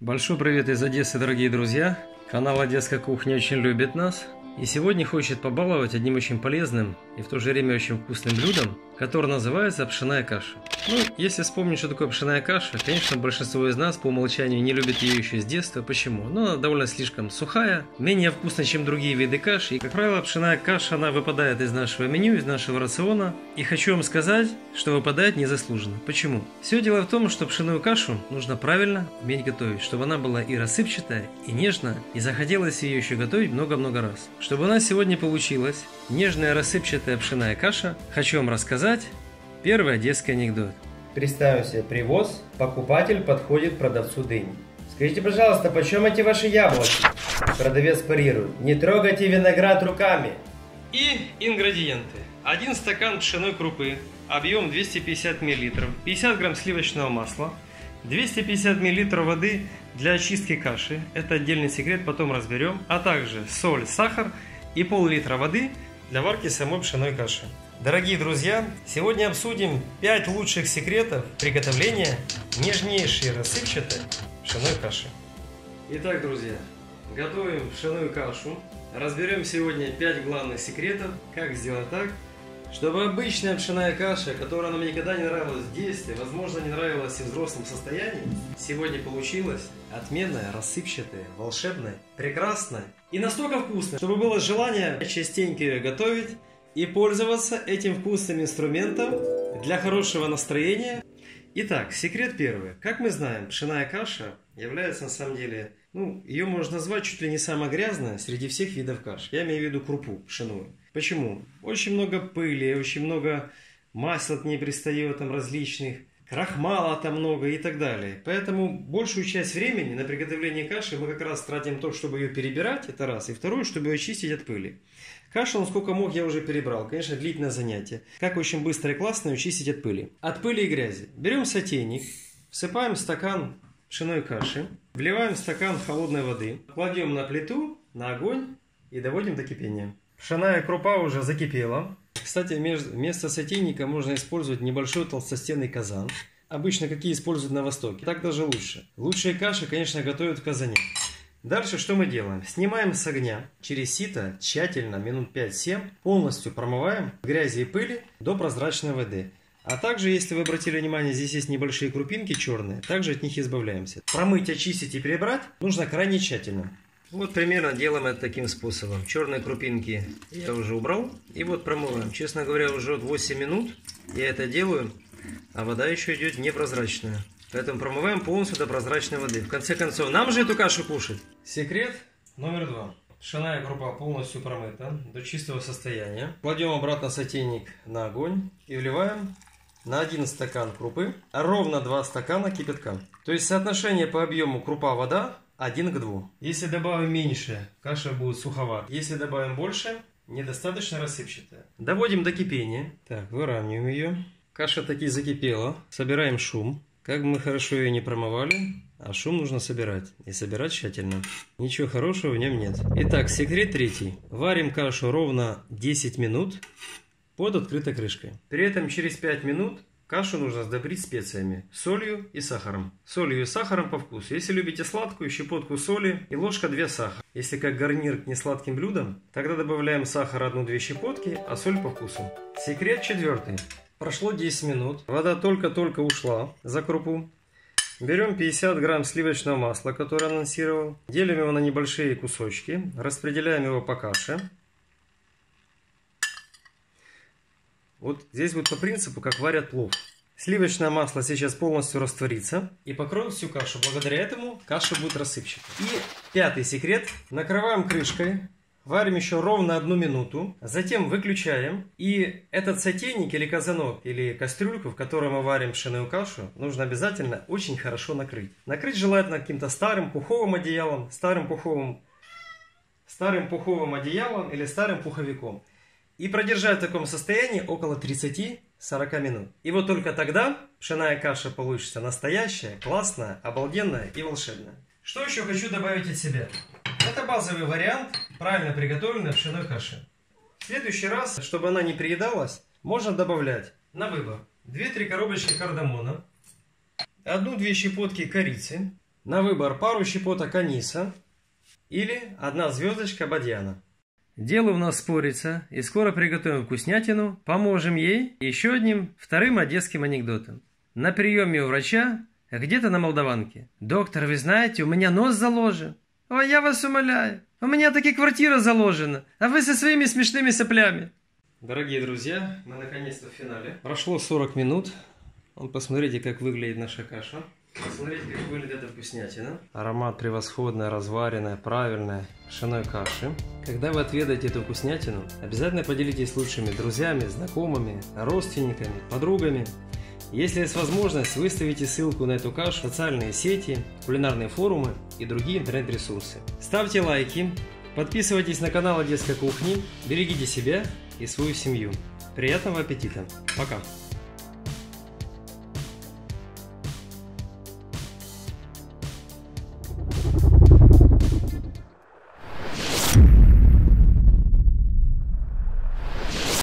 Большой привет из Одессы, дорогие друзья! Канал «Одесская кухня» очень любит нас и сегодня хочет побаловать одним очень полезным и в то же время очень вкусным блюдом, которое называется пшенная каша. Ну, если вспомнить, что такое пшенная каша, конечно, большинство из нас по умолчанию не любит ее еще с детства. Почему? Ну, она довольно слишком сухая, менее вкусная, чем другие виды каши. И, как правило, пшенная каша, она выпадает из нашего меню, из нашего рациона. И хочу вам сказать, что выпадает незаслуженно. Почему? Все дело в том, что пшенную кашу нужно правильно уметь готовить, чтобы она была и рассыпчатая, и нежная, и захотелось ее еще готовить много-много раз. Чтобы у нас сегодня получилась нежная рассыпчатая пшенная каша, хочу вам рассказать первый одесский анекдот. Представим себе привоз, покупатель подходит к продавцу дынь. Скажите, пожалуйста, почем эти ваши яблоки? Продавец парирует: не трогайте виноград руками. И ингредиенты. 1 стакан пшеной крупы, объем 250 мл, 50 грамм сливочного масла, 250 мл воды для очистки каши, это отдельный секрет, потом разберем, а также соль, сахар и пол-литра воды для варки самой пшеной каши. Дорогие друзья, сегодня обсудим 5 лучших секретов приготовления нежнейшей рассыпчатой пшеной каши. Итак, друзья, готовим пшеную кашу. Разберем сегодня 5 главных секретов, как сделать так, чтобы обычная пшеная каша, которая нам никогда не нравилась в детстве, возможно, не нравилась и в взрослом состоянии, сегодня получилась отменная, рассыпчатая, волшебная, прекрасная и настолько вкусная, чтобы было желание частенько ее готовить и пользоваться этим вкусным инструментом для хорошего настроения. Итак, секрет первый. Как мы знаем, пшеная каша является на самом деле, ну, ее можно назвать чуть ли не самая грязная среди всех видов каш. Я имею в виду крупу пшеную. Почему? Очень много пыли, очень много масел от ней пристает, там различных, крахмала там много и так далее. Поэтому большую часть времени на приготовление каши мы как раз тратим то, чтобы ее перебирать, это раз, и второе, чтобы ее чистить от пыли. Кашу, он сколько мог, я уже перебрал, конечно, длительное занятие. Как очень быстро и классно ее чистить от пыли. От пыли и грязи. Берем сотейник, всыпаем стакан пшеной каши, вливаем стакан холодной воды, кладем на плиту, на огонь и доводим до кипения. Пшеная крупа уже закипела. Кстати, вместо сотейника можно использовать небольшой толстостенный казан. Обычно какие используют на Востоке. Так даже лучше. Лучшие каши, конечно, готовят в казане. Дальше что мы делаем? Снимаем с огня через сито, тщательно, минут 5-7, полностью промываем грязи и пыли до прозрачной воды. А также, если вы обратили внимание, здесь есть небольшие крупинки черные, также от них избавляемся. Промыть, очистить и перебрать нужно крайне тщательно. Вот примерно делаем это таким способом. Черные крупинки я уже убрал. И вот промываем. Честно говоря, уже 8 минут я это делаю, а вода еще идет непрозрачная. Поэтому промываем полностью до прозрачной воды. В конце концов, нам же эту кашу кушать. Секрет номер 2. Пшеная крупа полностью промыта до чистого состояния. Кладем обратно сотейник на огонь и вливаем на 1 стакан крупы, а ровно 2 стакана кипятка. То есть соотношение по объему крупа-вода 1 к 2. Если добавим меньше, каша будет суховата. Если добавим больше, недостаточно рассыпчатая. Доводим до кипения. Так, выравниваем ее. Каша таки закипела. Собираем шум. Как бы мы хорошо ее не промывали, а шум нужно собирать. И собирать тщательно. Ничего хорошего в нем нет. Итак, секрет третий. Варим кашу ровно 10 минут под открытой крышкой. При этом через 5 минут кашу нужно сдобрить специями, солью и сахаром. Солью и сахаром по вкусу. Если любите сладкую, щепотку соли и ложка 2 сахара. Если как гарнир к несладким блюдам, тогда добавляем сахар 1-2 щепотки, а соль по вкусу. Секрет четвертый. Прошло 10 минут, вода только-только ушла за крупу. Берем 50 грамм сливочного масла, которое анонсировал, делим его на небольшие кусочки, распределяем его по каше. Вот здесь вот по принципу, как варят плов. Сливочное масло сейчас полностью растворится и покроет всю кашу. Благодаря этому каша будет рассыпчатой. И пятый секрет. Накрываем крышкой, варим еще ровно 1 минуту, затем выключаем. И этот сотейник или казанок, или кастрюльку, в которой мы варим пшеную кашу, нужно обязательно очень хорошо накрыть. Накрыть желательно каким-то старым пуховым одеялом, старым пуховым одеялом или старым пуховиком. И продержать в таком состоянии около 30-40 минут. И вот только тогда пшеная каша получится настоящая, классная, обалденная и волшебная. Что еще хочу добавить от себя? Это базовый вариант правильно приготовленной пшеной каши. В следующий раз, чтобы она не приедалась, можно добавлять на выбор 2-3 коробочки кардамона, 1-2 щепотки корицы, на выбор пару щепоток аниса или 1 звездочка бадьяна. Дело у нас спорится, и скоро приготовим вкуснятину, поможем ей еще одним, вторым одесским анекдотом. На приеме у врача, где-то на Молдаванке. «Доктор, вы знаете, у меня нос заложен». «Ой, я вас умоляю, у меня таки квартира заложена, а вы со своими смешными соплями». Дорогие друзья, мы наконец-то в финале. Прошло 40 минут. Вот посмотрите, как выглядит наша каша. Посмотрите, как выглядит эта вкуснятина. Аромат превосходный, разваренная, правильная пшеной каши. Когда вы отведаете эту вкуснятину, обязательно поделитесь с лучшими друзьями, знакомыми, родственниками, подругами. Если есть возможность, выставите ссылку на эту кашу в социальные сети, кулинарные форумы и другие интернет-ресурсы. Ставьте лайки, подписывайтесь на канал Одесской кухни, берегите себя и свою семью. Приятного аппетита! Пока!